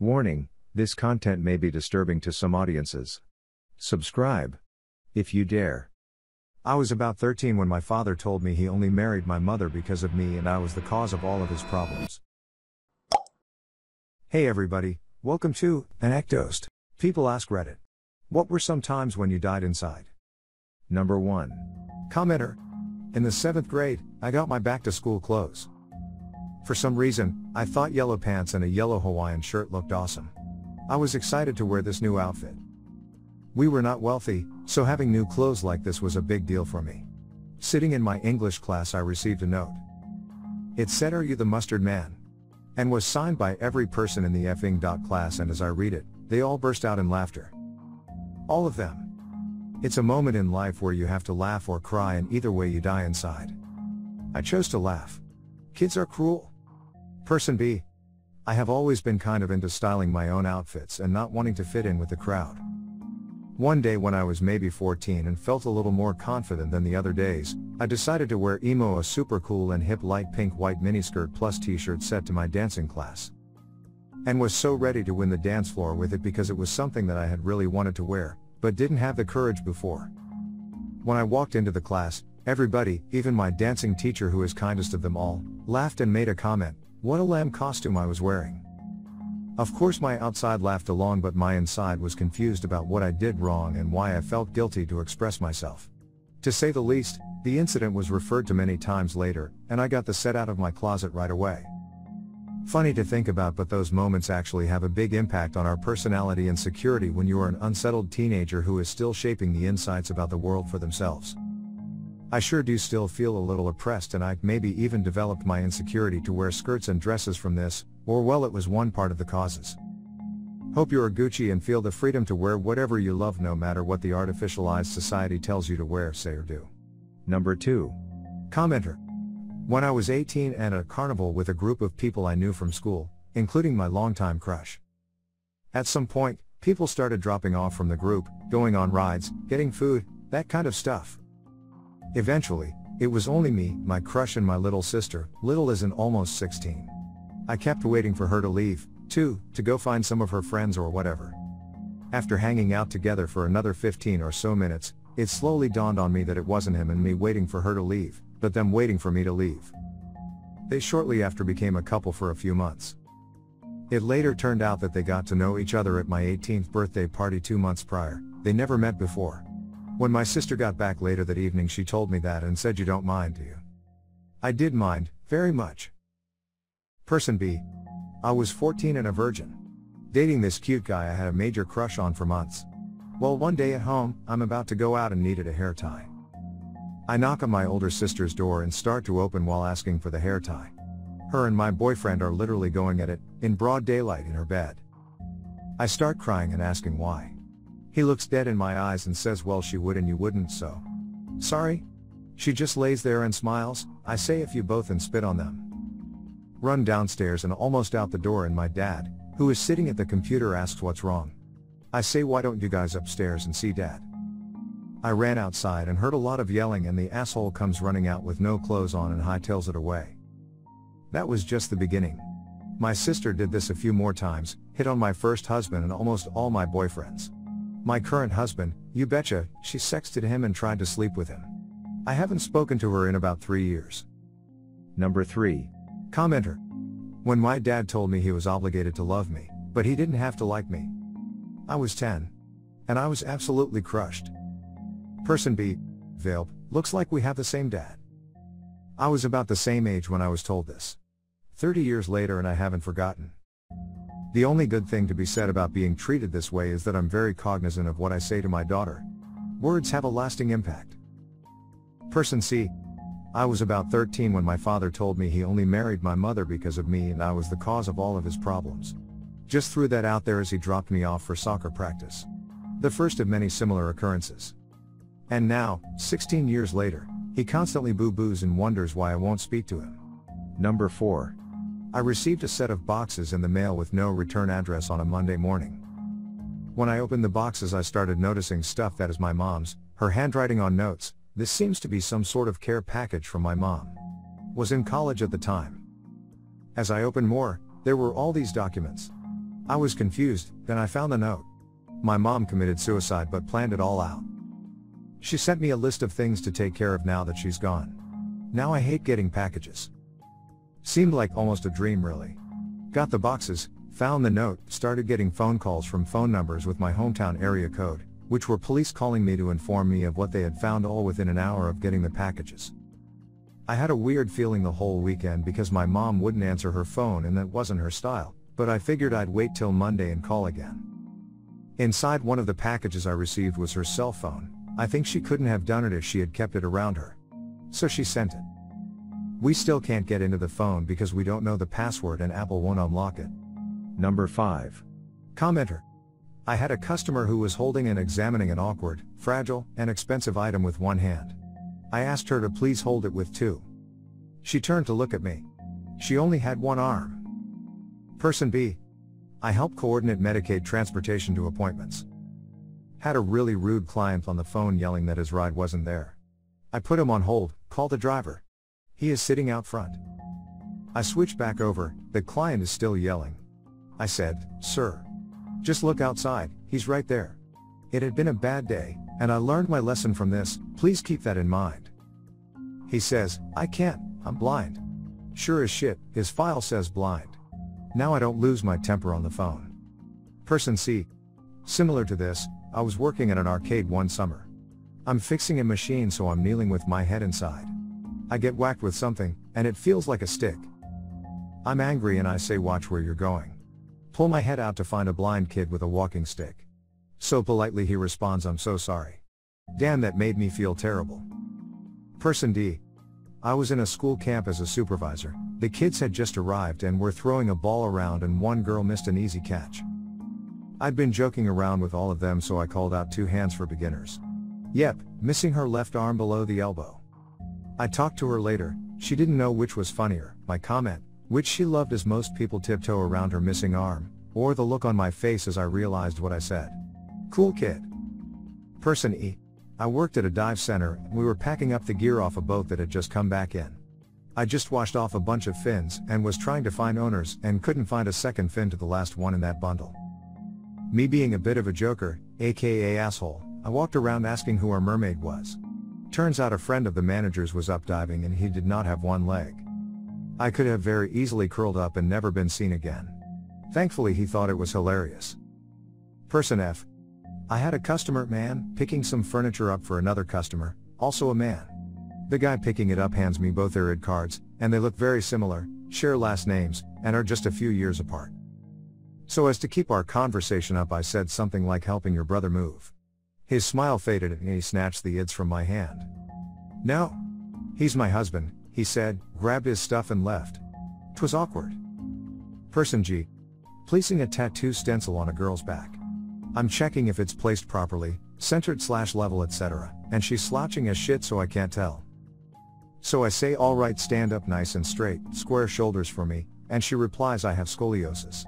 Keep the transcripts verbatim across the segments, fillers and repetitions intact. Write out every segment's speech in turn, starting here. Warning, this content may be disturbing to some audiences. Subscribe, if you dare. I was about thirteen when my father told me he only married my mother because of me and I was the cause of all of his problems. Hey everybody, welcome to Anecdoast. People ask Reddit, what were some times when you died inside? Number one. Commenter. In the seventh grade, I got my back to school clothes. For some reason, I thought yellow pants and a yellow Hawaiian shirt looked awesome. I was excited to wear this new outfit. We were not wealthy, so having new clothes like this was a big deal for me. Sitting in my English class, I received a note. It said, "Are you the mustard man?" and was signed by every person in the effing dot class, and as I read it, they all burst out in laughter. All of them. It's a moment in life where you have to laugh or cry, and either way you die inside. I chose to laugh. Kids are cruel. Person B. I have always been kind of into styling my own outfits and not wanting to fit in with the crowd. One day when I was maybe fourteen and felt a little more confident than the other days, I decided to wear emo, a super cool and hip light pink white miniskirt plus t-shirt set to my dancing class. And was so ready to win the dance floor with it because it was something that I had really wanted to wear, but didn't have the courage before. When I walked into the class, everybody, even my dancing teacher who is kindest of them all, laughed and made a comment, what a lamb costume I was wearing. Of course my outside laughed along, but my inside was confused about what I did wrong and why I felt guilty to express myself. To say the least, the incident was referred to many times later, and I got the set out of my closet right away. Funny to think about, but those moments actually have a big impact on our personality and security when you are an unsettled teenager who is still shaping the insights about the world for themselves. I sure do still feel a little oppressed, and I maybe even developed my insecurity to wear skirts and dresses from this, or well, it was one part of the causes. Hope you are Gucci and feel the freedom to wear whatever you love, no matter what the artificialized society tells you to wear, say or do. Number two. Commenter. When I was eighteen and at a carnival with a group of people I knew from school, including my longtime crush. At some point, people started dropping off from the group, going on rides, getting food, that kind of stuff. Eventually, it was only me, my crush and my little sister, little as in almost sixteen. I kept waiting for her to leave, too, to go find some of her friends or whatever. After hanging out together for another fifteen or so minutes, it slowly dawned on me that it wasn't him and me waiting for her to leave, but them waiting for me to leave. They shortly after became a couple for a few months. It later turned out that they got to know each other at my eighteenth birthday party two months prior. They never met before. When my sister got back later that evening, she told me that and said, "You don't mind, do you?" I did mind, very much. Person B. I was fourteen and a virgin. Dating this cute guy I had a major crush on for months. Well, one day at home, I'm about to go out and needed a hair tie. I knock on my older sister's door and start to open while asking for the hair tie. Her and my boyfriend are literally going at it, in broad daylight in her bed. I start crying and asking why. He looks dead in my eyes and says, "Well, she would and you wouldn't, so. Sorry?" She just lays there and smiles. I say, "If you both," and spit on them. Run downstairs and almost out the door, and my dad, who is sitting at the computer, asks what's wrong. I say, "Why don't you guys upstairs and see Dad?" I ran outside and heard a lot of yelling, and the asshole comes running out with no clothes on and hightails it away. That was just the beginning. My sister did this a few more times, hit on my first husband and almost all my boyfriends. My current husband, you betcha, she sexted him and tried to sleep with him. I haven't spoken to her in about three years. Number three. Commenter. When my dad told me he was obligated to love me, but he didn't have to like me. I was ten. And I was absolutely crushed. Person B. Vape, looks like we have the same dad. I was about the same age when I was told this. thirty years later, and I haven't forgotten. The only good thing to be said about being treated this way is that I'm very cognizant of what I say to my daughter. Words have a lasting impact. Person C. I was about thirteen when my father told me he only married my mother because of me and I was the cause of all of his problems. Just threw that out there as he dropped me off for soccer practice. The first of many similar occurrences. And now, sixteen years later, he constantly boo-boos and wonders why I won't speak to him. Number four. I received a set of boxes in the mail with no return address on a Monday morning. When I opened the boxes, I started noticing stuff that is my mom's, her handwriting on notes. This seems to be some sort of care package from my mom. Was in college at the time. As I opened more, there were all these documents. I was confused, then I found the note. My mom committed suicide but planned it all out. She sent me a list of things to take care of now that she's gone. Now I hate getting packages. Seemed like almost a dream really. Got the boxes, found the note, started getting phone calls from phone numbers with my hometown area code, which were police calling me to inform me of what they had found, all within an hour of getting the packages. I had a weird feeling the whole weekend because my mom wouldn't answer her phone and that wasn't her style, but I figured I'd wait till Monday and call again. Inside one of the packages I received was her cell phone. I think she couldn't have done it if she had kept it around her. So she sent it. We still can't get into the phone because we don't know the password and Apple won't unlock it. Number five. Commenter. I had a customer who was holding and examining an awkward, fragile, and expensive item with one hand. I asked her to please hold it with two. She turned to look at me. She only had one arm. Person B. I help coordinate Medicaid transportation to appointments. Had a really rude client on the phone yelling that his ride wasn't there. I put him on hold, called the driver. He is sitting out front. I switch back over, the client is still yelling. I said, "Sir, just look outside, he's right there." It had been a bad day, and I learned my lesson from this, please keep that in mind. He says, "I can't, I'm blind." Sure as shit, his file says blind. Now I don't lose my temper on the phone. Person C. Similar to this, I was working at an arcade one summer. I'm fixing a machine, so I'm kneeling with my head inside. I get whacked with something, and it feels like a stick. I'm angry and I say, "Watch where you're going." Pull my head out to find a blind kid with a walking stick. So politely he responds, "I'm so sorry." Damn, that made me feel terrible. Person D. I was in a school camp as a supervisor. The kids had just arrived and were throwing a ball around, and one girl missed an easy catch. I'd been joking around with all of them, so I called out two hands for beginners. Yep, missing her left arm below the elbow. I talked to her later, she didn't know which was funnier, my comment, which she loved as most people tiptoe around her missing arm, or the look on my face as I realized what I said. Cool kid. Person E. I worked at a dive center, and we were packing up the gear off a boat that had just come back in. I just washed off a bunch of fins and was trying to find owners and couldn't find a second fin to the last one in that bundle. Me being a bit of a joker, aka asshole, I walked around asking who our mermaid was. Turns out a friend of the manager's was up diving and he did not have one leg. I could have very easily curled up and never been seen again. Thankfully he thought it was hilarious. Person F. I had a customer, man, picking some furniture up for another customer, also a man. The guy picking it up hands me both their I D cards, and they look very similar, share last names, and are just a few years apart. So as to keep our conversation up, I said something like, "Helping your brother move." His smile faded and he snatched the I Ds from my hand. "No. He's my husband," he said, grabbed his stuff and left. 'Twas awkward. Person G. Placing a tattoo stencil on a girl's back. I'm checking if it's placed properly, centered slash level et cetera, and she's slouching as shit so I can't tell. So I say, "All right, stand up nice and straight, square shoulders for me," and she replies, "I have scoliosis."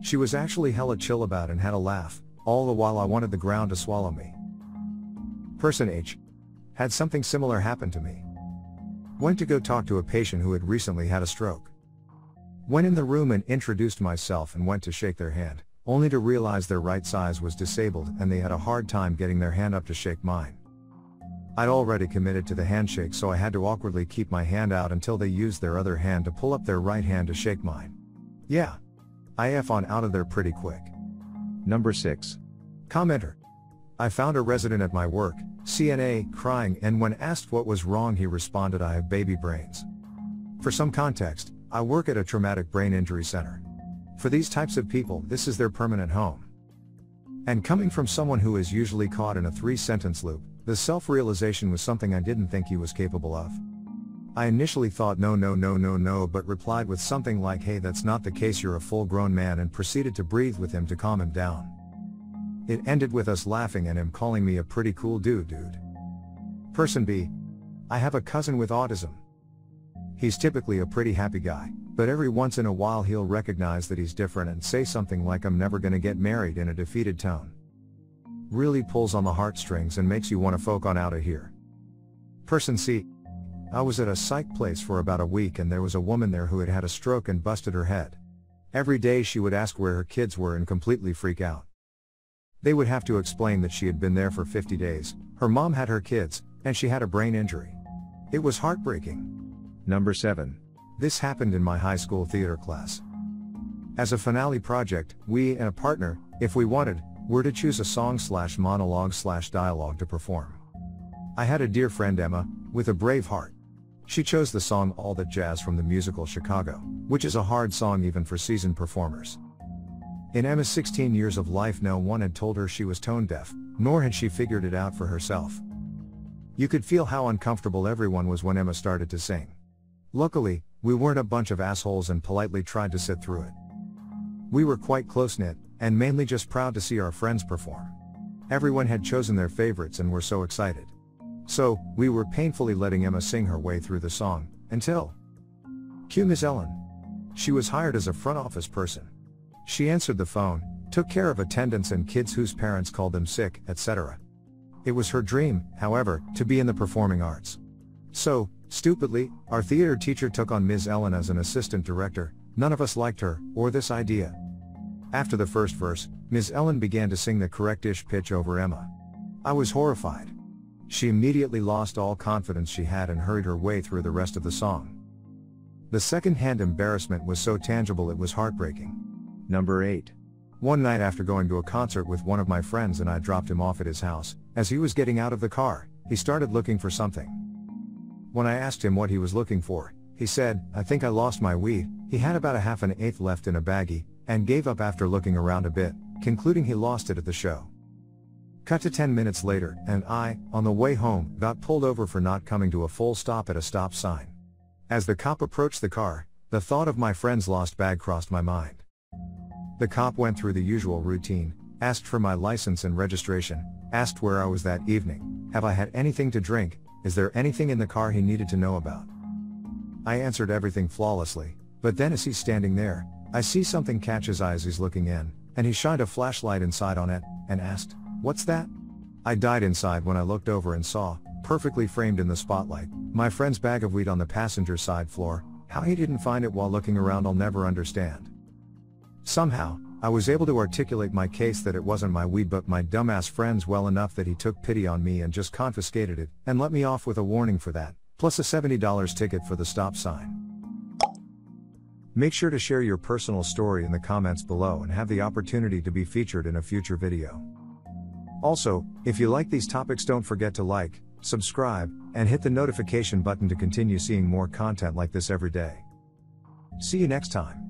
She was actually hella chill about and had a laugh, all the while I wanted the ground to swallow me. Person H. Had something similar happen to me. Went to go talk to a patient who had recently had a stroke. Went in the room and introduced myself and went to shake their hand, only to realize their right size was disabled and they had a hard time getting their hand up to shake mine. I'd already committed to the handshake, so I had to awkwardly keep my hand out until they used their other hand to pull up their right hand to shake mine. Yeah. I F on out of there pretty quick. Number six. Commenter. I found a resident at my work, C N A, crying, and when asked what was wrong he responded, "I have baby brains." For some context, I work at a traumatic brain injury center. For these types of people, this is their permanent home. And coming from someone who is usually caught in a three-sentence loop, the self-realization was something I didn't think he was capable of. I initially thought no no no no no, but replied with something like, "Hey, that's not the case, you're a full-grown man," and proceeded to breathe with him to calm him down. It ended with us laughing and him calling me a pretty cool dude dude. Person B. I have a cousin with autism. He's typically a pretty happy guy, but every once in a while he'll recognize that he's different and say something like, "I'm never gonna get married," in a defeated tone. Really pulls on the heartstrings and makes you want to folk on out of here. Person C. I was at a psych place for about a week and there was a woman there who had had a stroke and busted her head. Every day she would ask where her kids were and completely freak out. They would have to explain that she had been there for fifty days, her mom had her kids, and she had a brain injury. It was heartbreaking. Number seven. This happened in my high school theater class. As a finale project, we and a partner, if we wanted, were to choose a song slash monologue slash dialogue to perform. I had a dear friend Emma, with a brave heart. She chose the song All That Jazz from the musical Chicago, which is a hard song even for seasoned performers. In Emma's sixteen years of life, no one had told her she was tone deaf, nor had she figured it out for herself. You could feel how uncomfortable everyone was when Emma started to sing. Luckily, we weren't a bunch of assholes and politely tried to sit through it. We were quite close-knit, and mainly just proud to see our friends perform. Everyone had chosen their favorites and were so excited. So, we were painfully letting Emma sing her way through the song, until... Cue Miss Ellen. She was hired as a front office person. She answered the phone, took care of attendants and kids whose parents called them sick, et cetera. It was her dream, however, to be in the performing arts. So, stupidly, our theater teacher took on Miss Ellen as an assistant director. None of us liked her, or this idea. After the first verse, Miss Ellen began to sing the correct-ish pitch over Emma. I was horrified. She immediately lost all confidence she had and hurried her way through the rest of the song. The second-hand embarrassment was so tangible it was heartbreaking. Number eight. One night after going to a concert with one of my friends and I dropped him off at his house, as he was getting out of the car, he started looking for something. When I asked him what he was looking for, he said, "I think I lost my weed." He had about a half an eighth left in a baggie, and gave up after looking around a bit, concluding he lost it at the show. Cut to ten minutes later, and I, on the way home, got pulled over for not coming to a full stop at a stop sign. As the cop approached the car, the thought of my friend's lost bag crossed my mind. The cop went through the usual routine, asked for my license and registration, asked where I was that evening, have I had anything to drink, is there anything in the car he needed to know about. I answered everything flawlessly, but then as he's standing there, I see something catch his eyes. He's looking in, and he shined a flashlight inside on it, and asked, "What's that?" I died inside when I looked over and saw, perfectly framed in the spotlight, my friend's bag of weed on the passenger side floor. How he didn't find it while looking around I'll never understand. Somehow, I was able to articulate my case that it wasn't my weed but my dumbass friend's well enough that he took pity on me and just confiscated it, and let me off with a warning for that, plus a seventy dollar ticket for the stop sign. Make sure to share your personal story in the comments below and have the opportunity to be featured in a future video. Also, if you like these topics, don't forget to like, subscribe, and hit the notification button to continue seeing more content like this every day. See you next time.